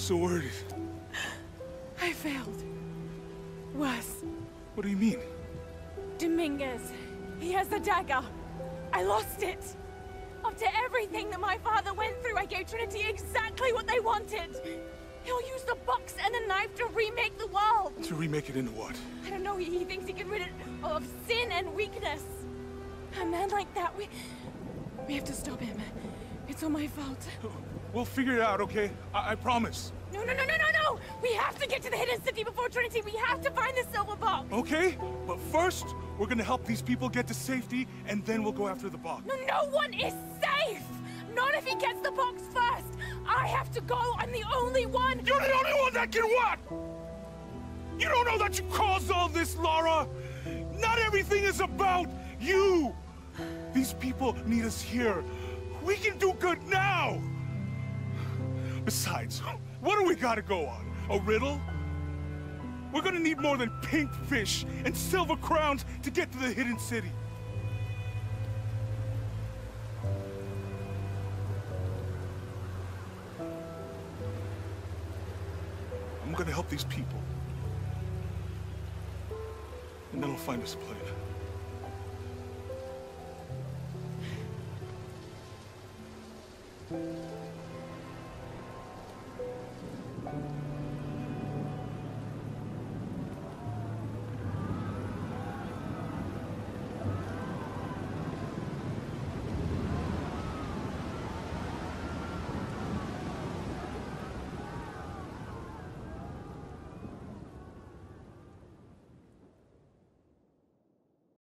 sword. I failed. Wes. What do you mean? Dominguez. He has the dagger. I lost it. After everything that my father went through, I gave Trinity exactly what they wanted. He'll use the box and the knife to remake the world. To remake it into what? I don't know. He thinks he can rid it of sin and weakness. A man like that, we have to stop him. It's all my fault. We'll figure it out, okay? I promise. No! We have to get to the hidden city before Trinity. We have to find the silver box. Okay, but first, we're gonna help these people get to safety, and then we'll go after the box. No, no one is safe! Not if he gets the box first! I have to go, I'm the only one! You're the only one that can what? You don't know that you caused all this, Lara! Not everything is about you! These people need us here. We can do good now! Besides, what do we gotta go on? A riddle? We're gonna need more than pink fish and silver crowns to get to the hidden city. I'm gonna help these people. And then I'll find us a plane.